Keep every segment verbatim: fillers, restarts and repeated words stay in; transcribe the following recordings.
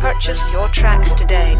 Purchase your tracks today.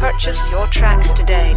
Purchase your tracks today.